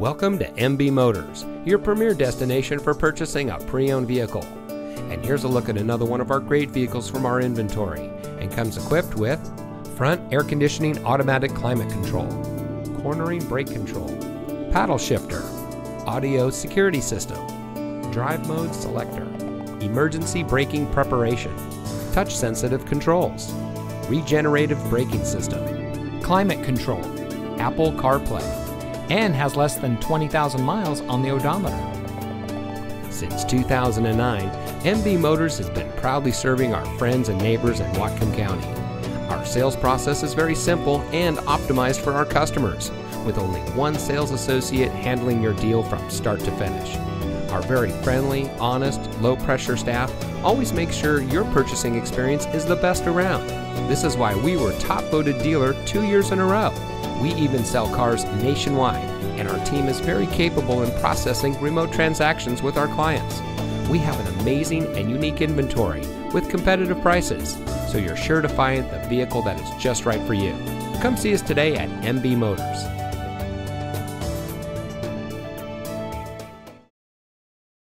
Welcome to MB Motors, your premier destination for purchasing a pre-owned vehicle. And here's a look at another one of our great vehicles from our inventory, and comes equipped with front air conditioning automatic climate control, cornering brake control, paddle shifter, audio security system, drive mode selector, emergency braking preparation, touch sensitive controls, regenerative braking system, climate control, Apple CarPlay, and has less than 20,000 miles on the odometer. Since 2009, MB Motors has been proudly serving our friends and neighbors in Whatcom County. Our sales process is very simple and optimized for our customers, with only one sales associate handling your deal from start to finish. Our very friendly, honest, low-pressure staff always makes sure your purchasing experience is the best around. This is why we were top-voted dealer 2 years in a row. We even sell cars nationwide, and our team is very capable in processing remote transactions with our clients. We have an amazing and unique inventory with competitive prices, so you're sure to find the vehicle that is just right for you. Come see us today at MB Motors.